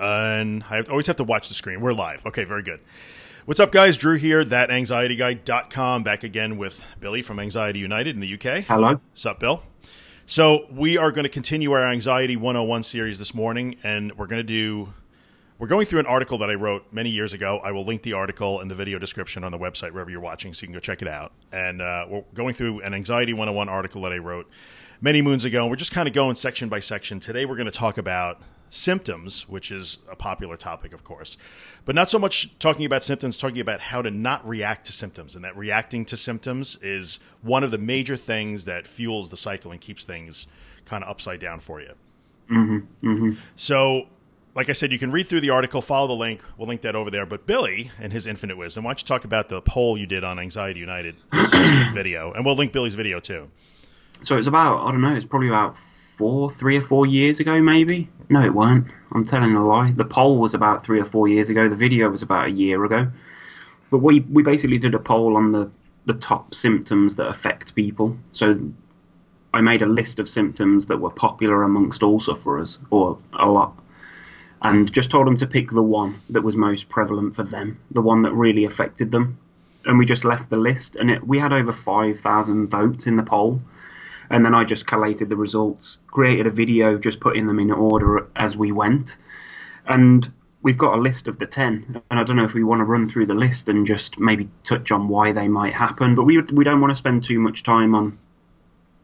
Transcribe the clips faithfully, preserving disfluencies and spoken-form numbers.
And I always have to watch the screen. We're live. Okay, very good. What's up, guys? Drew here, that anxiety guy dot com, back again with Billy from Anxiety United in the U K. Hello. What's up, Bill? So we are going to continue our Anxiety one oh one series this morning, and we're going to do... We're going through an article that I wrote many years ago. I will link the article in the video description on the website, wherever you're watching, so you can go check it out. And uh, we're going through an Anxiety one oh one article that I wrote many moons ago, and we're just kind of going section by section. Today we're going to talk about symptoms, which is a popular topic, of course, but not so much talking about symptoms, talking about how to not react to symptoms, and that reacting to symptoms is one of the major things that fuels the cycle and keeps things kind of upside down for you. Mm-hmm. Mm-hmm. So... like I said, you can read through the article, follow the link. We'll link that over there. But Billy and his infinite wisdom, why don't you talk about the poll you did on Anxiety United video, and we'll link Billy's video too. So it's about, I don't know, it's probably about four, three or four years ago maybe. No, it weren't. I'm telling a lie. The poll was about three or four years ago. The video was about a year ago. But we, we basically did a poll on the, the top symptoms that affect people. So I made a list of symptoms that were popular amongst all sufferers, or a lot. And just told them to pick the one that was most prevalent for them, the one that really affected them. And we just left the list, and it, we had over five thousand votes in the poll. And then I just collated the results, created a video, just putting them in order as we went. And we've got a list of the ten. And I don't know if we want to run through the list and just maybe touch on why they might happen. But we, we don't want to spend too much time on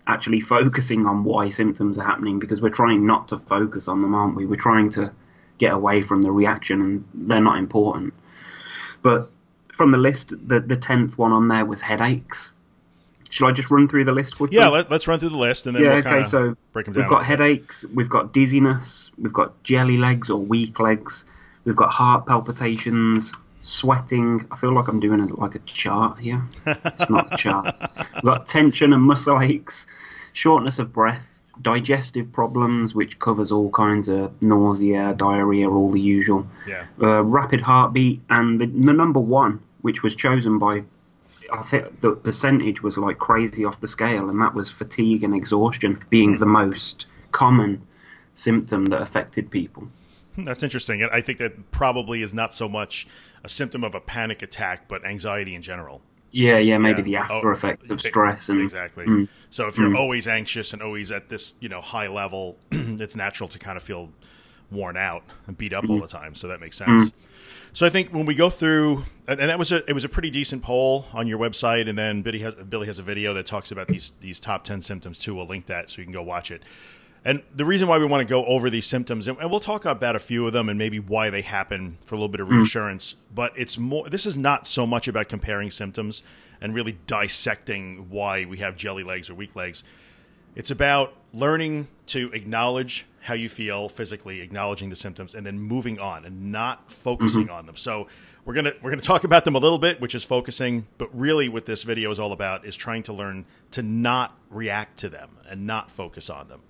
actually focusing on why symptoms are happening, because we're trying not to focus on them, aren't we? We're trying to... get away from the reaction, and they're not important. But from the list, the the tenth one on there was headaches. Should I just run through the list quickly? Yeah, let, let's run through the list, and then yeah, we'll okay. So break them down. We've got headaches, we've got dizziness, we've got jelly legs or weak legs, we've got heart palpitations, sweating. I feel like I'm doing a, like a chart here. It's not a chart. We've got tension and muscle aches, shortness of breath, digestive problems, which covers all kinds of nausea, diarrhea, all the usual. Yeah. Uh, rapid heartbeat, and the, the number one, which was chosen by, I think the percentage was like crazy off the scale, and that was fatigue and exhaustion being the most common symptom that affected people. That's interesting. I think that probably is not so much a symptom of a panic attack, but anxiety in general. Yeah, yeah, maybe yeah. the after effects oh, of stress. And, exactly. Mm, so if you're mm. always anxious and always at this, you know, high level, it's natural to kind of feel worn out and beat up mm. all the time. So that makes sense. Mm. So I think when we go through, and that was a, it was a pretty decent poll on your website. And then Billy has, Billy has a video that talks about these, these top ten symptoms too. We'll link that so you can go watch it. And the reason why we want to go over these symptoms, and we'll talk about a few of them and maybe why they happen for a little bit of reassurance, mm. but it's more, this is not so much about comparing symptoms and really dissecting why we have jelly legs or weak legs. It's about learning to acknowledge how you feel physically, acknowledging the symptoms, and then moving on and not focusing mm-hmm. on them. So we're going to, we're going to talk about them a little bit, which is focusing, but really what this video is all about is trying to learn to not react to them and not focus on them.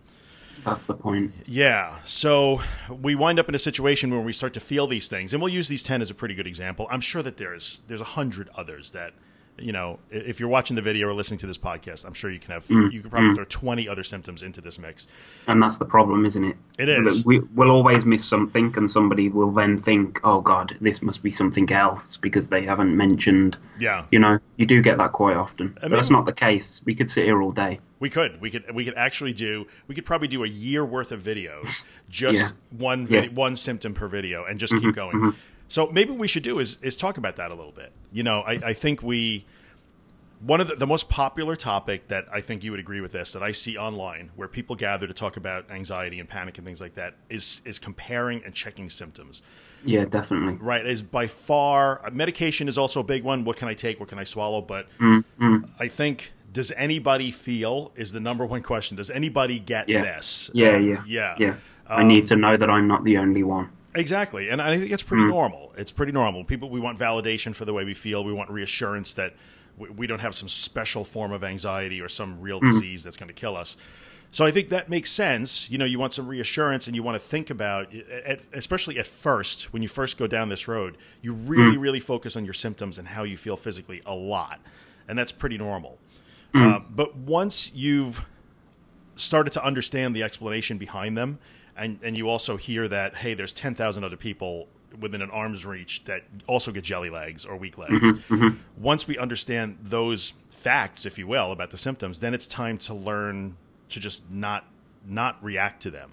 That's the point. Yeah. So we wind up in a situation where we start to feel these things, and we'll use these ten as a pretty good example. I'm sure that there's there's a hundred others that, you know, if you're watching the video or listening to this podcast, I'm sure you can have mm. you could probably mm. throw twenty other symptoms into this mix. And that's the problem, isn't it? It is. We, we'll always miss something, and somebody will then think, "Oh God, this must be something else," because they haven't mentioned. Yeah. You know, you do get that quite often. I mean, but that's not the case. We could sit here all day. We could, we could, we could actually do, we could probably do a year worth of videos, just yeah. one, vid yeah. one symptom per video, and just mm-hmm, keep going. Mm-hmm. So maybe what we should do is, is talk about that a little bit. You know, I, I think we, one of the, the most popular topic that I think you would agree with this, that I see online where people gather to talk about anxiety and panic and things like that is, is comparing and checking symptoms. Yeah, definitely. Right. Is by far, medication is also a big one. What can I take? What can I swallow? But mm-hmm. I think... does anybody feel is the number one question. Does anybody get yeah. this? Yeah, yeah, yeah. yeah. Um, I need to know that I'm not the only one. Exactly. And I think it's pretty mm. normal. It's pretty normal. People, we want validation for the way we feel. We want reassurance that we, we don't have some special form of anxiety or some real mm. disease that's going to kill us. So I think that makes sense. You know, you want some reassurance, and you want to think about, at, especially at first, when you first go down this road, you really, mm. really focus on your symptoms and how you feel physically a lot. And that's pretty normal. Uh, but once you've started to understand the explanation behind them and and you also hear that, hey, there's ten thousand other people within an arm's reach that also get jelly legs or weak legs. Mm-hmm, mm-hmm. Once we understand those facts, if you will, about the symptoms, then it's time to learn to just not not react to them.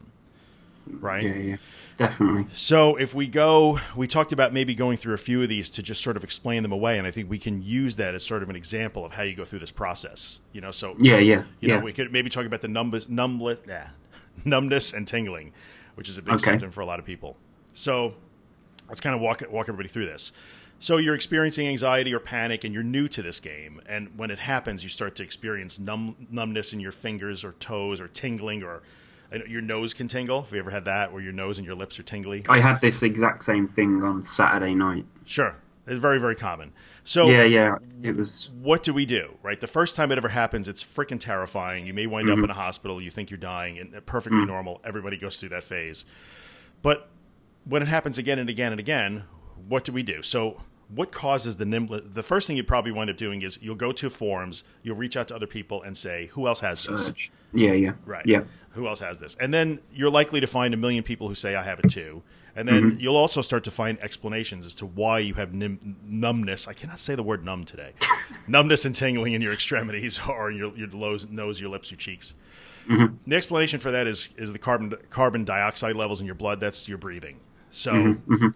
Right? Yeah, yeah, definitely. So if we go, we talked about maybe going through a few of these to just sort of explain them away. And I think we can use that as sort of an example of how you go through this process, you know? So, yeah, yeah, you yeah. know, we could maybe talk about the numbness, numbness, nah, numbness and tingling, which is a big okay. symptom for a lot of people. So let's kind of walk, walk everybody through this. So you're experiencing anxiety or panic and you're new to this game. And when it happens, you start to experience numb, numbness in your fingers or toes or tingling, or your nose can tingle. Have you ever had that, where your nose and your lips are tingly? I had this exact same thing on Saturday night. Sure. It's very, very common. So yeah, yeah, it was. What do we do, right? The first time it ever happens, it's freaking terrifying. You may wind mm-hmm. up in a hospital. You think you're dying, and perfectly mm-hmm. normal. Everybody goes through that phase. But when it happens again and again and again, what do we do? So what causes the nimbl? The first thing you probably wind up doing is you'll go to forums, you'll reach out to other people and say, who else has this? Search. Yeah, yeah. Right. Yeah. Who else has this? And then you're likely to find a million people who say, I have it too. And then mm-hmm. you'll also start to find explanations as to why you have nim numbness. I cannot say the word numb today. Numbness and tingling in your extremities or your, your lows, nose, your lips, your cheeks. Mm-hmm. The explanation for that is, is the carbon, carbon dioxide levels in your blood. That's your breathing. So mm-hmm. Mm-hmm.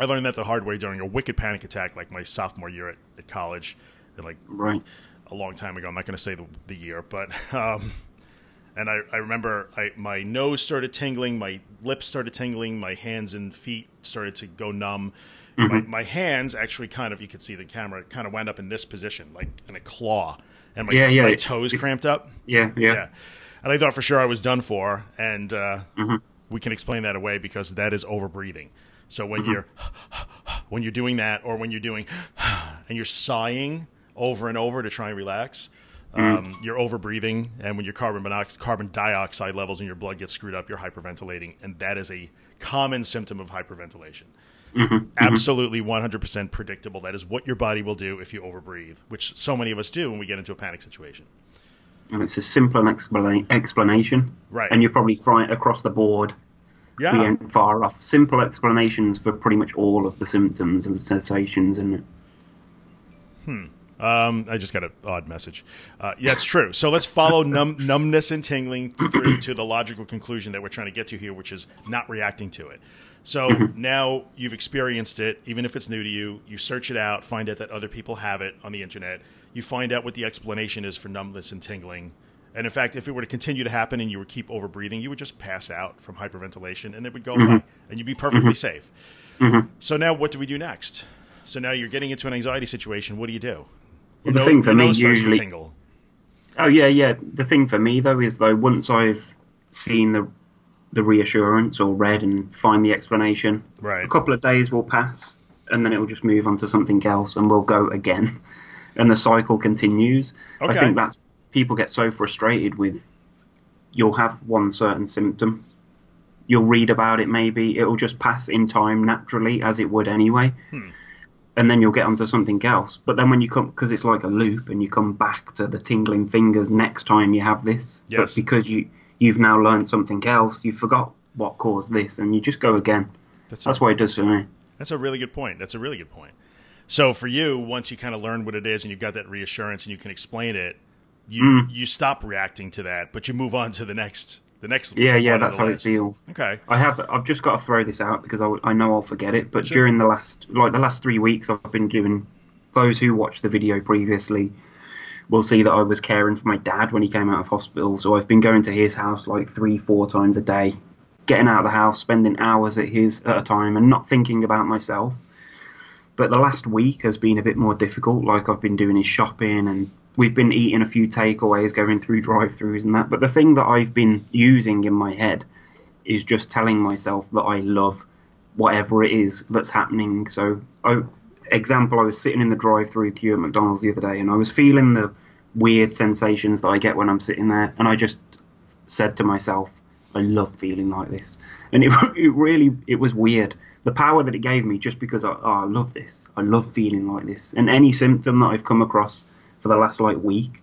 I learned that the hard way during a wicked panic attack, like my sophomore year at, at college, and like right. a long time ago. I'm not going to say the, the year, but um, and I, I remember I, my nose started tingling, my lips started tingling, my hands and feet started to go numb. Mm-hmm. my, my hands actually kind of, you could see the camera, kind of wound up in this position, like in a claw, and my, yeah, yeah. my toes cramped up. Yeah, yeah, yeah. And I thought for sure I was done for, and uh, mm-hmm. we can explain that away because that is overbreathing. So when mm-hmm. you're when you're doing that, or when you're doing and you're sighing over and over to try and relax, mm-hmm. um, you're overbreathing, and when your carbon monox carbon dioxide levels in your blood get screwed up, you're hyperventilating, and that is a common symptom of hyperventilation. Mm-hmm. Absolutely, one hundred percent predictable. That is what your body will do if you overbreathe, which so many of us do when we get into a panic situation. And it's a simple expla explanation, right? And you're probably crying across the board. Yeah. We ain't far off. Simple explanations for pretty much all of the symptoms and the sensations, isn't it? Hmm. Um, I just got an odd message. Uh, yeah, it's true. So let's follow num numbness and tingling through to the logical conclusion that we're trying to get to here, which is not reacting to it. So mm-hmm. now you've experienced it, even if it's new to you. You search it out, find out that other people have it on the internet. You find out what the explanation is for numbness and tingling. And in fact, if it were to continue to happen and you would keep overbreathing, you would just pass out from hyperventilation, and it would go mm-hmm. away, and you'd be perfectly mm-hmm. safe. Mm-hmm. So now what do we do next? So now you're getting into an anxiety situation. What do you do? Well, the thing for me usually tingle. Oh, yeah, yeah. The thing for me, though, is though once I've seen the, the reassurance or read and find the explanation, right. a couple of days will pass, and then it will just move on to something else, and we'll go again. And the cycle continues. Okay. I think that's... People get so frustrated with, you'll have one certain symptom, you'll read about it maybe, it'll just pass in time naturally as it would anyway, hmm. and then you'll get onto something else. But then when you come, because it's like a loop, and you come back to the tingling fingers next time you have this, yes. but because you, you've now learned something else, you forgot what caused this, and you just go again. That's, that's what it does for me. That's a really good point. That's a really good point. So for you, once you kind of learn what it is, and you've got that reassurance, and you can explain it, You mm. you stop reacting to that, but you move on to the next the next. Yeah, yeah, that's how list. It feels. Okay, I have I've just got to throw this out because I, I know I'll forget it. But sure. during the last like the last three weeks, I've been doing. Those who watched the video previously will see that I was caring for my dad when he came out of hospital. So I've been going to his house like three, four times a day, getting out of the house, spending hours at his at a time, and not thinking about myself. But the last week has been a bit more difficult. Like I've been doing his shopping and. We've been eating a few takeaways, going through drive-thrus and that. But the thing that I've been using in my head is just telling myself that I love whatever it is that's happening. So, I, example, I was sitting in the drive-thru queue at McDonald's the other day, and I was feeling the weird sensations that I get when I'm sitting there. And I just said to myself, I love feeling like this. And it, it really, it was weird. The power that it gave me just because I, oh, I love this. I love feeling like this. And any symptom that I've come across for the last like week,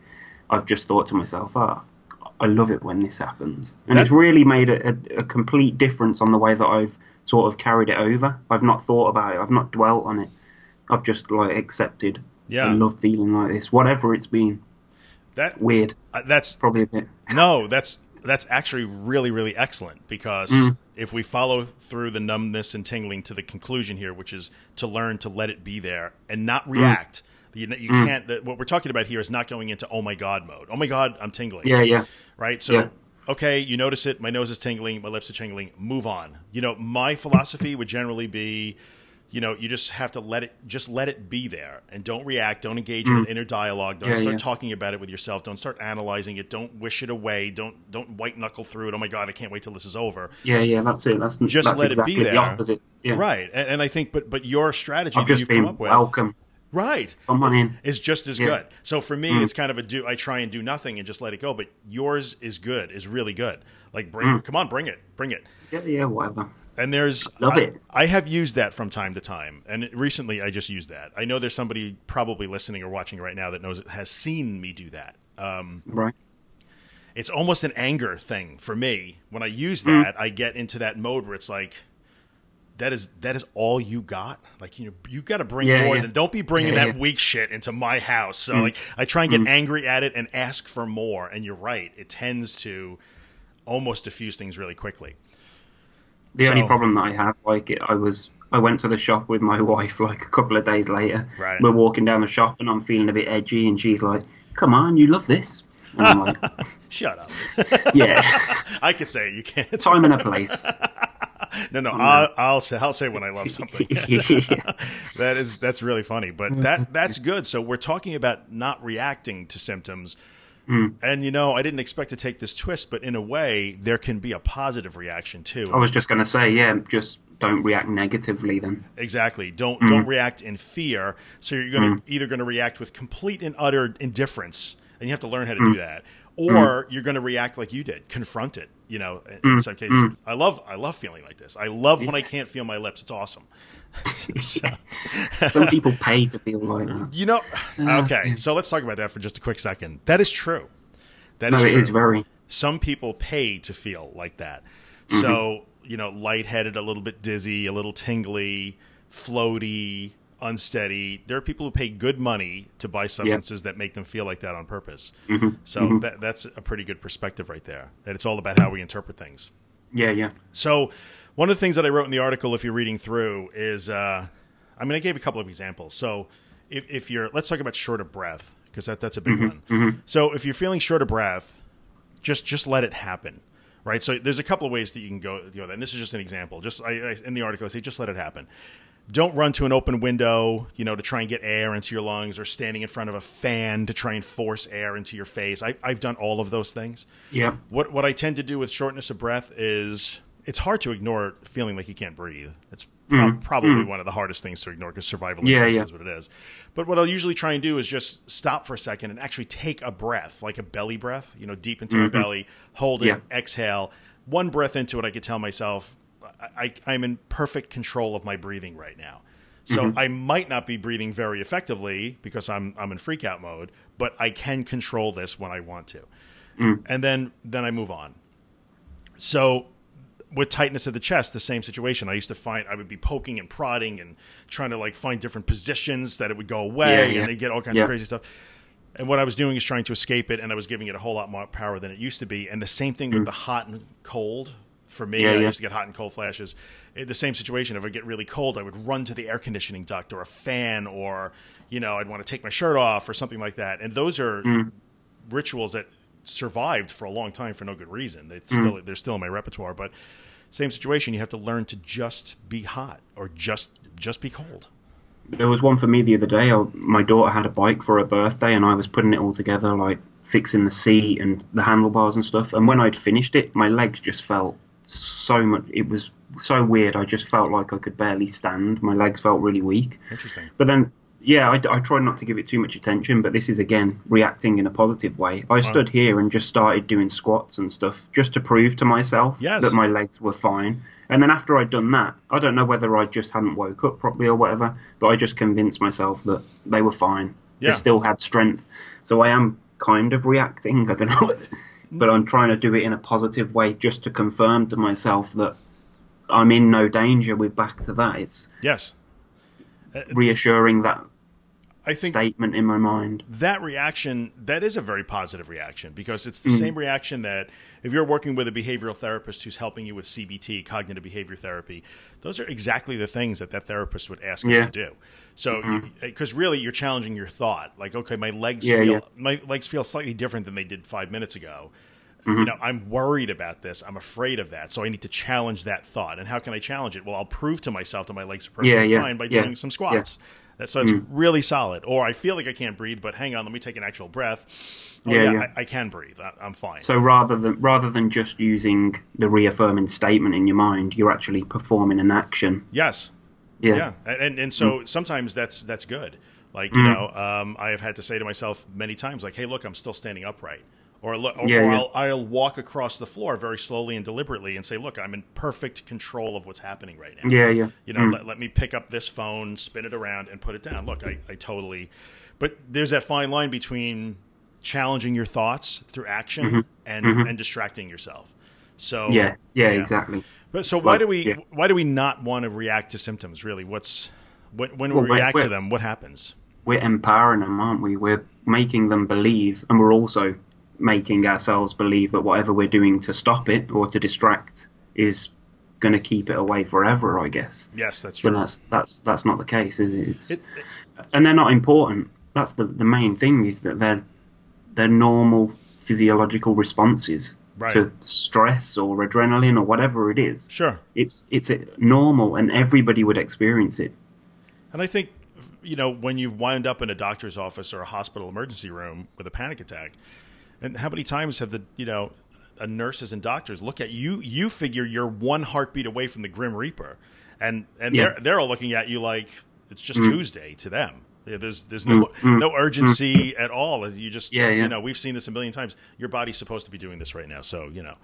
I've just thought to myself, ah, oh, I love it when this happens. And that, it's really made a, a, a complete difference on the way that I've sort of carried it over. I've not thought about it. I've not dwelt on it. I've just, like, accepted. Yeah. I love feeling like this, whatever it's been. That weird. Uh, that's probably a bit. No, that's that's actually really, really excellent, because mm. if we follow through the numbness and tingling to the conclusion here, which is to learn to let it be there and not react. Mm. You, you mm. can't. The, what we're talking about here is not going into oh my god mode. Oh my god, I'm tingling. Yeah, yeah. Right. So yeah. Okay, you notice it. My nose is tingling. My lips are tingling. Move on. You know, my philosophy would generally be, you know, you just have to let it, just let it be there, and don't react. Don't engage mm. in an inner dialogue. Don't yeah, start yeah. talking about it with yourself. Don't start analyzing it. Don't wish it away. Don't don't white knuckle through it. Oh my god, I can't wait till this is over. Yeah, yeah, that's it. That's just that's let exactly it be there. The opposite. Yeah. Right, and, and I think, but but your strategy that you've come up with, welcome. Right, come on in. Is just as yeah. good. So for me, mm. it's kind of a do. I try and do nothing and just let it go. But yours is good. Is really good. Like bring, mm. come on, bring it, bring it. Yeah, yeah, whatever. And there's, Love it. I, I have used that from time to time. And recently I just used that. I know there's somebody probably listening or watching right now that knows it has seen me do that. Um, right. It's almost an anger thing for me. When I use that, mm. I get into that mode where it's like, that is, that is all you got. Like, you know, you got to bring yeah, more yeah. than, don't be bringing yeah, that yeah. weak shit into my house. So mm. like I try and get mm. angry at it and ask for more. And you're right. It tends to almost diffuse things really quickly. The so, only problem that I had, like, it, I was, I went to the shop with my wife, like, a couple of days later. Right. We're walking down the shop, and I'm feeling a bit edgy, and she's like, come on, you love this. And I'm like... Shut up. Yeah. I could say it, you can't. Time and a place. No, no, I'll, I'll, say, I'll say when I love something. that is, that's really funny, but that that's good. So we're talking about not reacting to symptoms. Mm. And, you know, I didn't expect to take this twist, but in a way, there can be a positive reaction, too. I was just going to say, yeah, just don't react negatively then. Exactly. Don't mm. don't react in fear. So you're gonna mm. either going to react with complete and utter indifference, and you have to learn how to mm. do that, or mm. you're going to react like you did, confront it. You know, in mm. some cases, mm. I love I love feeling like this. I love yeah. when I can't feel my lips. It's awesome. So. Some people pay to feel like that. You know, okay, so let's talk about that for just a quick second. That is true. That no, is it true. Is very. Some people pay to feel like that. Mm-hmm. So, you know, lightheaded, a little bit dizzy, a little tingly, floaty, unsteady. There are people who pay good money to buy substances yeah. that make them feel like that on purpose. Mm-hmm. So mm-hmm. that, that's a pretty good perspective right there. And it's all about how we interpret things. Yeah, yeah. So one of the things that I wrote in the article, if you're reading through, is, uh, I mean, I gave a couple of examples. So if, if you're, let's talk about short of breath, because that, that's a big mm-hmm, one. Mm-hmm. So if you're feeling short of breath, just, just let it happen, right? So there's a couple of ways that you can go, you know, and this is just an example. Just I, I, in the article, I say, just let it happen. Don't run to an open window, you know, to try and get air into your lungs, or standing in front of a fan to try and force air into your face. I, I've done all of those things. Yeah. What what I tend to do with shortness of breath is it's hard to ignore feeling like you can't breathe. It's pro mm. probably mm. one of the hardest things to ignore, because survival instinct yeah, yeah. is what it is. But what I'll usually try and do is just stop for a second and actually take a breath, like a belly breath, you know, deep into mm-hmm. my belly, hold yeah. it, exhale. One breath into it, I could tell myself, I, I'm in perfect control of my breathing right now. So mm-hmm. I might not be breathing very effectively because I'm, I'm in freak out mode, but I can control this when I want to. Mm. And then, then I move on. So with tightness of the chest, the same situation. I used to find I would be poking and prodding and trying to like find different positions that it would go away yeah, yeah. and they get all kinds yeah. of crazy stuff. And what I was doing is trying to escape it. And I was giving it a whole lot more power than it used to be. And the same thing mm. with the hot and cold. For me, yeah, yeah. I used to get hot and cold flashes. The same situation. If I get really cold, I would run to the air conditioning duct or a fan, or, you know, I'd want to take my shirt off or something like that. And those are mm. rituals that survived for a long time for no good reason. It's mm. still, they're still in my repertoire. But same situation. You have to learn to just be hot or just just be cold. There was one for me the other day. I, my daughter had a bike for her birthday, and I was putting it all together, like fixing the seat and the handlebars and stuff. And when I'd finished it, my legs just felt... so much. It was so weird. I just felt like I could barely stand. My legs felt really weak. Interesting. But then, yeah, I, I tried not to give it too much attention, but this is, again, reacting in a positive way. I wow. stood here and just started doing squats and stuff just to prove to myself yes. that my legs were fine. And then after I'd done that, I don't know whether I just hadn't woke up properly or whatever, but I just convinced myself that they were fine. Yeah. They still had strength. So I am kind of reacting. I don't know what... but I'm trying to do it in a positive way just to confirm to myself that I'm in no danger. We're back to that. It's yes, reassuring that I think statement in my mind. That reaction, that is a very positive reaction, because it's the mm. same reaction that if you're working with a behavioral therapist who's helping you with C B T, cognitive behavior therapy, those are exactly the things that that therapist would ask yeah. us to do. So, because mm-hmm. really you're challenging your thought. Like, okay, my legs, yeah, feel, yeah. my legs feel slightly different than they did five minutes ago. Mm-hmm. You know, I'm worried about this. I'm afraid of that. So I need to challenge that thought. And how can I challenge it? Well, I'll prove to myself that my legs are perfectly yeah, yeah, fine by yeah, doing some squats. Yeah. So it's mm. really solid. Or I feel like I can't breathe, but hang on, let me take an actual breath. Oh, yeah, yeah, yeah. I, I can breathe. I, I'm fine. So rather than rather than just using the reaffirming statement in your mind, you're actually performing an action. Yes. Yeah. yeah. And, and and so mm. sometimes that's that's good. Like, you mm. know, um, I have had to say to myself many times, like, hey, look, I'm still standing upright. Or, or, yeah, or yeah. I'll, I'll walk across the floor very slowly and deliberately and say, look, I'm in perfect control of what's happening right now. Yeah, yeah. You know, mm. let, let me pick up this phone, spin it around, and put it down. Look, I, I totally – but there's that fine line between challenging your thoughts through action mm-hmm. and, mm-hmm. and distracting yourself. So yeah, yeah, yeah. exactly. But so why, like, do we, yeah. why do we not want to react to symptoms, really? What's what, When well, we react to them, what happens? We're empowering them, aren't we? We're making them believe, and we're also – making ourselves believe that whatever we're doing to stop it or to distract is going to keep it away forever, I guess. Yes, that's true. But that's that's that's not the case, is it? It's, it, it and they're not important. That's the the main thing, is that they're they're normal physiological responses right. to stress or adrenaline or whatever it is. Sure, it's it's normal, and everybody would experience it. And I think, you know, when you wind up in a doctor's office or a hospital emergency room with a panic attack. And how many times have the, you know, a nurses and doctors look at you, you figure you're one heartbeat away from the Grim Reaper, and, and yeah. they're, they're all looking at you like it's just mm. Tuesday to them. There's, there's no, mm. no urgency mm. at all. You just, yeah, yeah. you know, we've seen this a million times. Your body's supposed to be doing this right now. So, you know,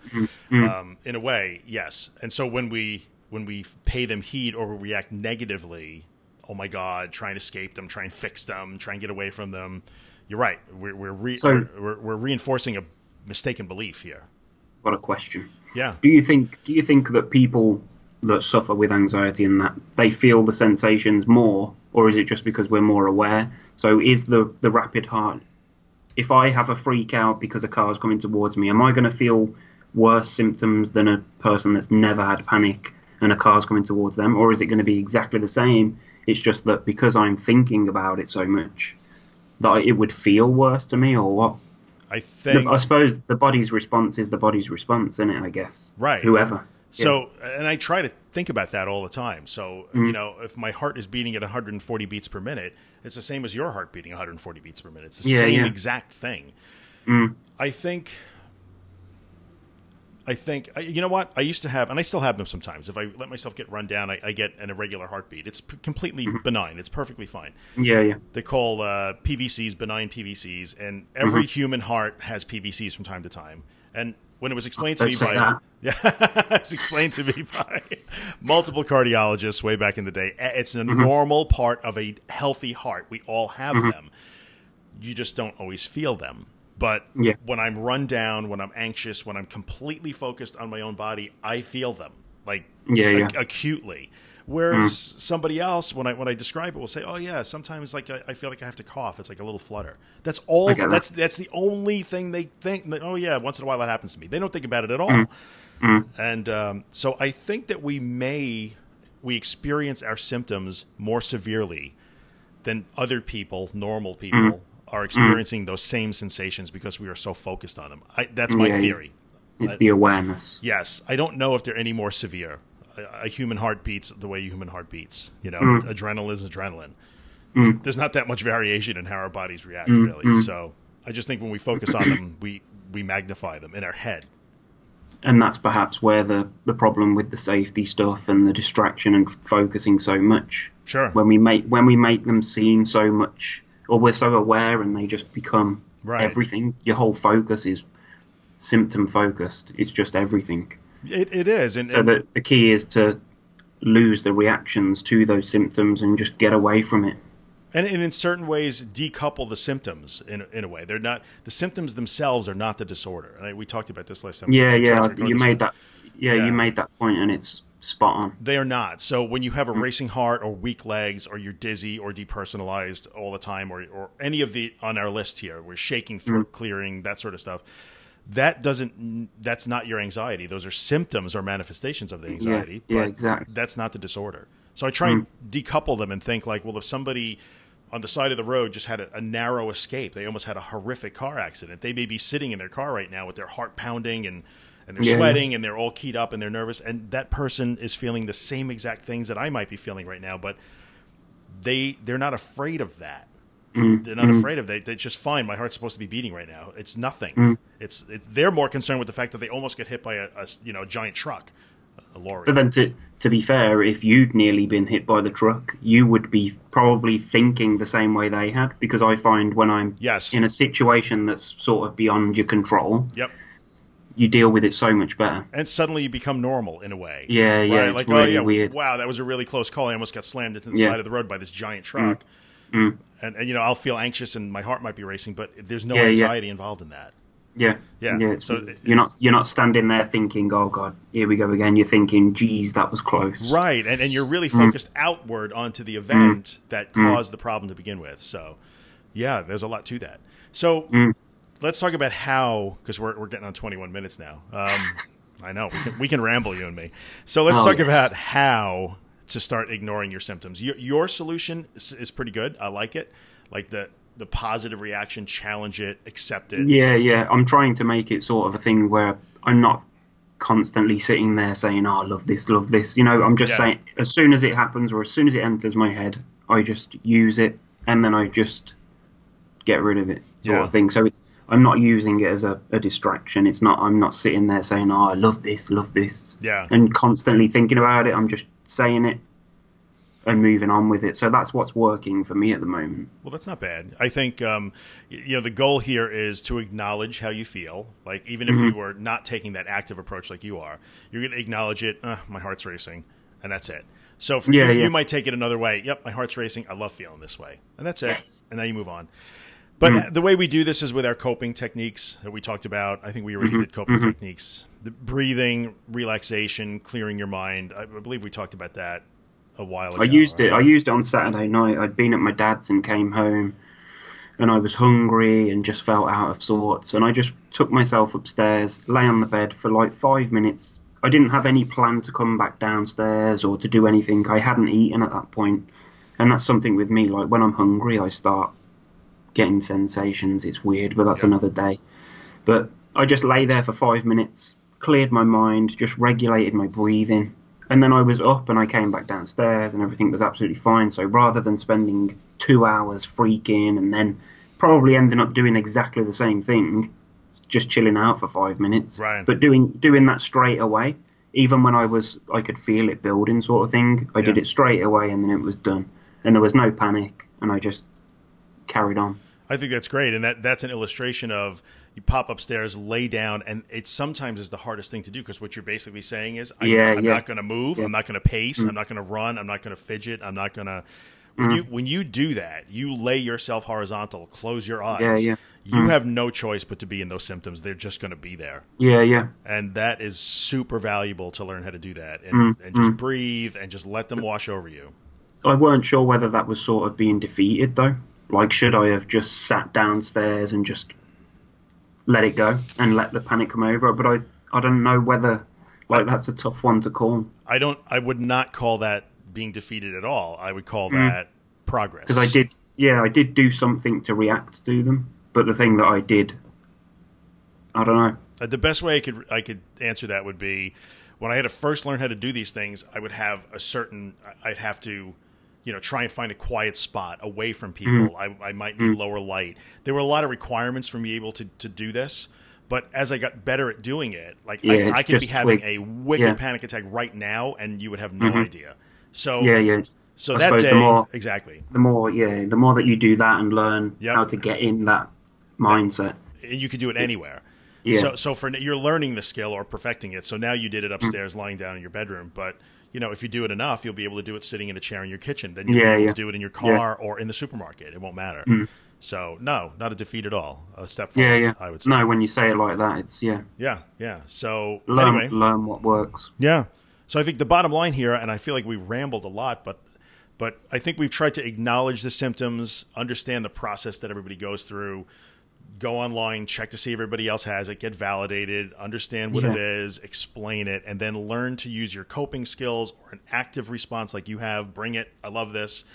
mm. um, in a way, yes. And so when we, when we pay them heed or we react negatively, oh my God, try and escape them, try and fix them, try and get away from them. You're right. We're we're, re so, we're we're reinforcing a mistaken belief here. What a question. Yeah. Do you think do you think that people that suffer with anxiety and that they feel the sensations more, or is it just because we're more aware? So is the the rapid heart? If I have a freak out because a car is coming towards me, am I going to feel worse symptoms than a person that's never had panic and a car's coming towards them, or is it going to be exactly the same? It's just that because I'm thinking about it so much, that it would feel worse to me, or what? I think I suppose the body's response is the body's response, isn't it? I guess right. Whoever. So, yeah. and I try to think about that all the time. So, mm. you know, if my heart is beating at one hundred forty beats per minute, it's the same as your heart beating one hundred forty beats per minute. It's the yeah, same yeah. exact thing. Mm. I think. I think, you know what, I used to have, and I still have them sometimes. If I let myself get run down, I, I get an irregular heartbeat. It's p completely mm-hmm. benign. It's perfectly fine. Yeah, yeah. They call uh, P V Cs benign P V Cs, and every mm-hmm. human heart has P V Cs from time to time. And when it was explained to me by, that. yeah, it was explained to me by multiple cardiologists way back in the day. It's a mm-hmm. normal part of a healthy heart. We all have mm-hmm. them. You just don't always feel them. But yeah. when I'm run down, when I'm anxious, when I'm completely focused on my own body, I feel them, like yeah, yeah. ac acutely. Whereas mm. somebody else, when I when I describe it, will say, "Oh yeah, sometimes like I, I feel like I have to cough. It's like a little flutter." That's all. That. That's that's the only thing they think. Like, oh yeah, once in a while that happens to me. They don't think about it at all. Mm. Mm. And um, so I think that we may we experience our symptoms more severely than other people, normal people. Mm. are experiencing mm. those same sensations because we are so focused on them. I, that's my yeah, theory. It's I, the awareness. Yes. I don't know if they're any more severe. A, a human heart beats the way a human heart beats. You know, mm. adrenaline is adrenaline. Mm. There's not that much variation in how our bodies react, mm. really. Mm. So I just think when we focus on them, we, we magnify them in our head. And that's perhaps where the, the problem with the safety stuff and the distraction and focusing so much. Sure. When we make, when we make them seem so much... or we're so aware and they just become right. everything. Your whole focus is symptom-focused. It's just everything. It, it is. And, so and the, the key is to lose the reactions to those symptoms and just get away from it. And, and in certain ways, decouple the symptoms in, in a way. They're not, the symptoms themselves are not the disorder. And I, we talked about this last time. Yeah, yeah, you made that. Yeah, yeah, you made that point, and it's spot on. They are not. So when you have a racing heart or weak legs, or you're dizzy or depersonalized all the time, or or any of the on our list here, we're shaking, throat mm. clearing, that sort of stuff. That doesn't. That's not your anxiety. Those are symptoms or manifestations of the anxiety. Yeah, yeah, but exactly. That's not the disorder. So I try mm. and decouple them and think like, well, if somebody on the side of the road just had a, a narrow escape, they almost had a horrific car accident, they may be sitting in their car right now with their heart pounding and, and they're yeah. sweating and they're all keyed up and they're nervous. And that person is feeling the same exact things that I might be feeling right now, but they, they're not afraid of that. Mm. They're not mm. afraid of that. They're just fine. My heart's supposed to be beating right now. It's nothing. Mm. It's, it's, they're more concerned with the fact that they almost get hit by a, a you know, a giant truck. But then to, to be fair, if you'd nearly been hit by the truck, you would be probably thinking the same way they had, because I find when I'm yes. in a situation that's sort of beyond your control, yep. you deal with it so much better. And suddenly you become normal in a way. Yeah, right? yeah. Like, really oh, yeah, weird. Wow, that was a really close call. I almost got slammed into the yeah. side of the road by this giant truck. Mm. Mm. And, and, you know, I'll feel anxious and my heart might be racing, but there's no yeah, anxiety yeah. involved in that. Yeah, yeah. yeah it's, so it's, you're not you're not standing there thinking, "Oh God, here we go again." You're thinking, "Geez, that was close." Right, and and you're really focused mm. outward onto the event mm. that caused mm. the problem to begin with. So, yeah, there's a lot to that. So, mm. let's talk about how, because we're we're getting on twenty-one minutes now. Um, I know we can we can ramble, you and me. So let's oh, talk yes. about how to start ignoring your symptoms. Your your solution is, is pretty good. I like it. Like the. the positive reaction, challenge it, accept it. Yeah, yeah. I'm trying to make it sort of a thing where I'm not constantly sitting there saying, oh, I love this, love this. You know, I'm just yeah. saying as soon as it happens or as soon as it enters my head, I just use it and then I just get rid of it sort yeah. of thing. So it's, I'm not using it as a, a distraction. It's not, I'm not sitting there saying, oh, I love this, love this. Yeah. And constantly thinking about it. I'm just saying it and moving on with it. So that's what's working for me at the moment. Well, that's not bad. I think, um, you know, the goal here is to acknowledge how you feel. Like, even if mm-hmm. you were not taking that active approach like you are, you're going to acknowledge it. Uh, my heart's racing. And that's it. So for yeah, you, yeah. you might take it another way. Yep, my heart's racing. I love feeling this way. And that's it. Yes. And now you move on. But mm-hmm. the way we do this is with our coping techniques that we talked about. I think we already mm-hmm. did coping mm-hmm. techniques. The breathing, relaxation, clearing your mind. I believe we talked about that a while ago. I used right? it. I used it on Saturday night. I'd been at my dad's and came home, and I was hungry and just felt out of sorts. And I just took myself upstairs, lay on the bed for like five minutes. I didn't have any plan to come back downstairs or to do anything. I hadn't eaten at that point. And that's something with me. Like, when I'm hungry, I start getting sensations. It's weird, but that's yeah. another day. But I just lay there for five minutes, cleared my mind, just regulated my breathing. And then I was up and I came back downstairs and everything was absolutely fine. So rather than spending two hours freaking and then probably ending up doing exactly the same thing, just chilling out for five minutes, right. but doing doing that straight away, even when I was, I could feel it building sort of thing, I yeah. did it straight away and then it was done. And there was no panic and I just carried on. I think that's great. And that, that's an illustration of you pop upstairs, lay down, and it sometimes is the hardest thing to do because what you're basically saying is I'm, yeah, I'm yeah. not going to move. Yeah. I'm not going to pace. Mm. I'm not going to run. I'm not going to fidget. I'm not going to – when mm. you when you do that, you lay yourself horizontal, close your eyes. Yeah, yeah. You mm. have no choice but to be in those symptoms. They're just going to be there. Yeah, yeah. And that is super valuable to learn how to do that and, mm. and just mm. breathe and just let them wash over you. I weren't sure whether that was sort of being defeated though. Like, should I have just sat downstairs and just let it go and let the panic come over? But I, I don't know whether, like, that's a tough one to call. I don't, I would not call that being defeated at all. I would call mm. that progress. Because I did, yeah, I did do something to react to them. But the thing that I did, I don't know. The best way I could, I could answer that would be when I had to first learn how to do these things, I would have a certain, I'd have to, you know, try and find a quiet spot away from people. Mm. I, I might need mm. lower light. There were a lot of requirements for me able to, to do this. But as I got better at doing it, like yeah, I, I could be having like, a wicked yeah. panic attack right now and you would have no mm-hmm. idea. So, yeah, yeah. so I that day, the more, exactly. The more, yeah, the more that you do that and learn yep. how to get in that mindset. And you could do it anywhere. Yeah. So, so for, you're learning the skill or perfecting it. So now you did it upstairs, mm. lying down in your bedroom, but you know, if you do it enough, you'll be able to do it sitting in a chair in your kitchen. Then you'll yeah, be able yeah. to do it in your car yeah. or in the supermarket. It won't matter. Mm. So, no, not a defeat at all. A step forward, yeah, yeah. I would say. No, when you say it like that, it's, yeah. Yeah, yeah. So, learn, anyway. Learn what works. Yeah. So I think the bottom line here, and I feel like we rambled a lot, but but I think we've tried to acknowledge the symptoms, understand the process that everybody goes through, go online, check to see if everybody else has it, get validated, understand what yeah. it is, explain it, and then learn to use your coping skills or an active response like you have, bring it, I love this,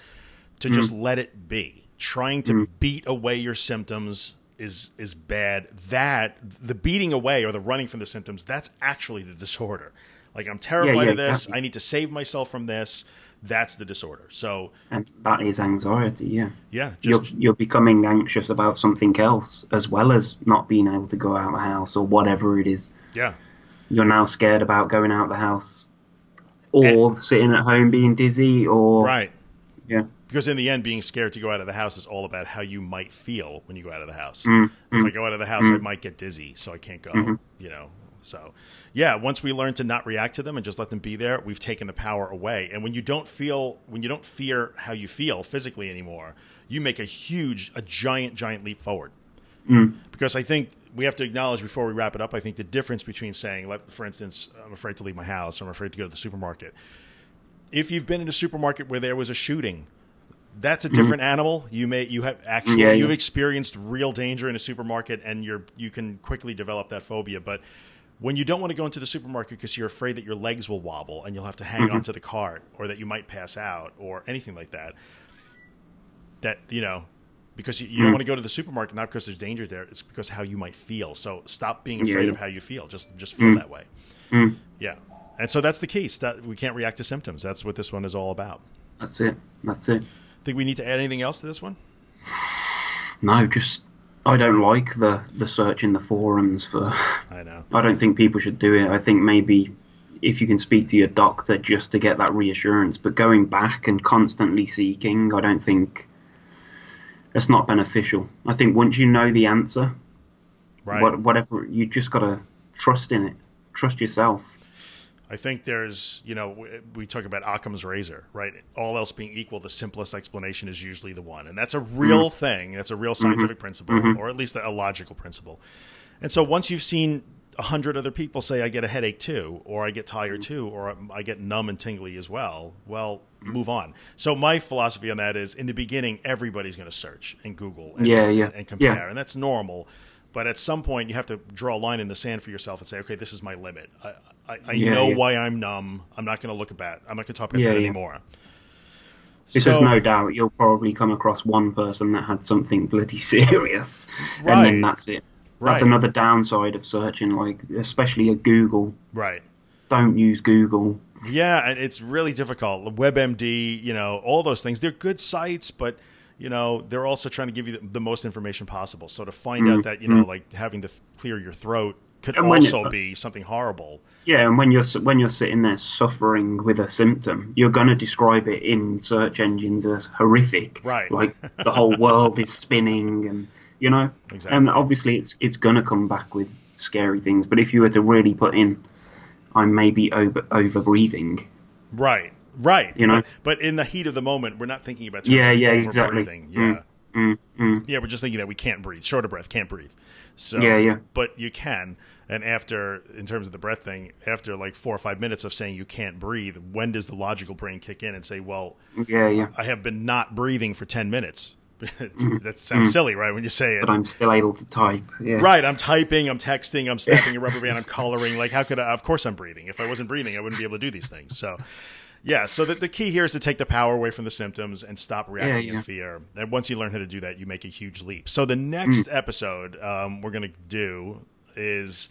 to mm. just let it be. Trying to mm. beat away your symptoms is is bad. That the beating away or the running from the symptoms, that's actually the disorder. Like, I'm terrified yeah, yeah, of this. Exactly. I need to save myself from this. That's the disorder. So and that is anxiety. Yeah. Yeah. Just, you're, you're becoming anxious about something else as well as not being able to go out of the house or whatever it is. Yeah. You're now scared about going out of the house or and, sitting at home being dizzy or right. Yeah. Because in the end, being scared to go out of the house is all about how you might feel when you go out of the house. Mm, if mm, I go out of the house, mm. I might get dizzy, so I can't go, mm-hmm. you know. So, yeah, once we learn to not react to them and just let them be there, we've taken the power away. And when you don't feel, when you don't fear how you feel physically anymore, you make a huge, a giant, giant leap forward. Mm. Because I think we have to acknowledge before we wrap it up, I think the difference between saying, like, for instance, I'm afraid to leave my house, or I'm afraid to go to the supermarket. If you've been in a supermarket where there was a shooting, that's a different mm. animal. You may you have actually yeah, you've yeah. experienced real danger in a supermarket, and you're you can quickly develop that phobia. But when you don't want to go into the supermarket because you're afraid that your legs will wobble and you'll have to hang mm-hmm. onto the cart, or that you might pass out, or anything like that, that you know, because you, you mm. don't want to go to the supermarket not because there's danger there, it's because how you might feel. So stop being afraid yeah, yeah. of how you feel. Just just feel mm. that way. Mm. Yeah, and so that's the key. That we can't react to symptoms. That's what this one is all about. That's it. That's it. Think we need to add anything else to this one? No, just I don't like the the search in the forums for. I know. I don't think people should do it. I think maybe if you can speak to your doctor just to get that reassurance, but going back and constantly seeking, I don't think it's not beneficial. I think once you know the answer, right? What, whatever, you just gotta trust in it. Trust yourself. I think there's, you know, we talk about Occam's razor, right? All else being equal, the simplest explanation is usually the one. And that's a real mm-hmm. thing. That's a real scientific mm-hmm. principle, mm-hmm. or at least a logical principle. And so once you've seen a hundred other people say, I get a headache too, or I get tired mm-hmm. too, or I get numb and tingly as well, well, mm-hmm. move on. So my philosophy on that is, in the beginning, everybody's going to search and Google and, yeah, yeah. and compare. Yeah. And that's normal. But at some point, you have to draw a line in the sand for yourself and say, okay, this is my limit. I, I, I yeah, know yeah. why I'm numb. I'm not going to look about it. I'm not going to talk about yeah, that yeah. anymore. Because so, no doubt you'll probably come across one person that had something bloody serious. Right. And then that's it. Right. That's another downside of searching, like especially at Google. Right. Don't use Google. Yeah, and it's really difficult. WebMD, you know, all those things. They're good sites, but... you know, they're also trying to give you the, the most information possible. So to find mm, out that, you know, mm. like having to clear your throat could also be something horrible. Yeah, and when you're when you're sitting there suffering with a symptom, you're going to describe it in search engines as horrific. Right. Like the whole world is spinning and, you know. Exactly. And obviously it's, it's going to come back with scary things. But if you were to really put in, I'm maybe over, over-breathing. Right. Right, you know, but, but in the heat of the moment, we're not thinking about terms yeah, of yeah, exactly. Yeah, mm, mm, mm. yeah, we're just thinking that we can't breathe, short of breath, can't breathe. So, yeah, yeah, but you can. And after, in terms of the breath thing, after like four or five minutes of saying you can't breathe, when does the logical brain kick in and say, "Well, yeah, yeah, I have been not breathing for ten minutes." That sounds mm. silly, right? When you say it, but I'm still able to type. Yeah. Right, I'm typing, I'm texting, I'm snapping a rubber band, I'm coloring. Like, how could I? Of course, I'm breathing. If I wasn't breathing, I wouldn't be able to do these things. So. Yeah, so the, the key here is to take the power away from the symptoms and stop reacting yeah, yeah. in fear. And once you learn how to do that, you make a huge leap. So the next mm. episode um, we're going to do is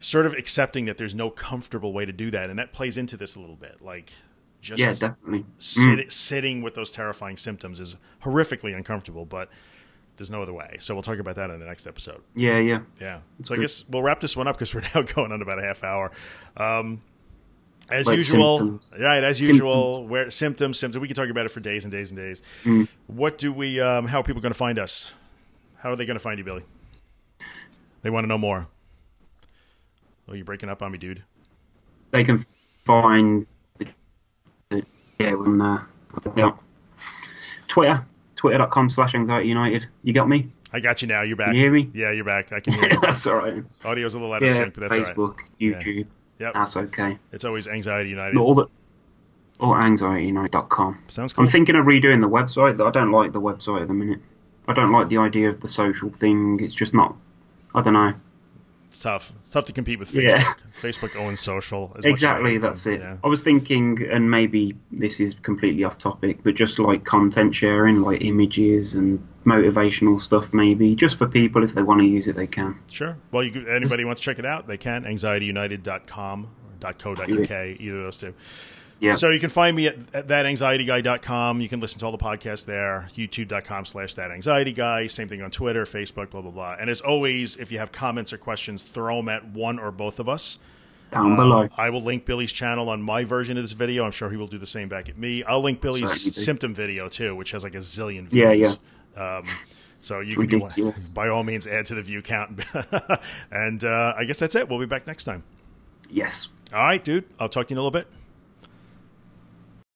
sort of accepting that there's no comfortable way to do that. And that plays into this a little bit. Like just yeah, definitely. Sit, mm. sitting with those terrifying symptoms is horrifically uncomfortable, but there's no other way. So we'll talk about that in the next episode. Yeah, yeah. Yeah. So I guess we'll wrap this one up because we're now going on about a half hour. Um As like usual, symptoms. right? As usual, symptoms. where symptoms, symptoms. We can talk about it for days and days and days. Mm. What do we? Um, how are people going to find us? How are they going to find you, Billy? They want to know more. Oh, you're breaking up on me, dude. They can find the scale and uh, put that out. Twitter, twitter dot com slash anxiety united. You got me? I got you now. You're back. Can you hear me? Yeah, you're back. I can hear you. That's all right. Audio's a little out of yeah, sync, but that's Facebook, all right. Facebook, YouTube. Yeah. Yep. That's okay. It's always Anxiety United. All the, or anxiety united dot com. Sounds cool. I'm thinking of redoing the website. I don't like the website at the minute. I don't like the idea of the social thing. It's just not, I don't know. It's tough. It's tough to compete with Facebook. Yeah. Facebook owns social. As exactly, much as that's it. Yeah. I was thinking, and maybe this is completely off topic, but just like content sharing, like images and motivational stuff, maybe just for people if they want to use it, they can. Sure. Well, you could, anybody wants to check it out, they can. anxiety united dot com or .co dot U K, either of those two. Yeah. So you can find me at, at that anxiety guy dot com. You can listen to all the podcasts there, youtube dot com slash that anxiety guy. Same thing on Twitter, Facebook, blah, blah, blah. And as always, if you have comments or questions, throw them at one or both of us. Down below. Uh, I will link Billy's channel on my version of this video. I'm sure he will do the same back at me. I'll link Billy's Sorry, symptom video, too, which has like a zillion views. Yeah, yeah. Um, so you Ridiculous. can, do, by all means, add to the view count. And uh, I guess that's it. We'll be back next time. Yes. All right, dude. I'll talk to you in a little bit.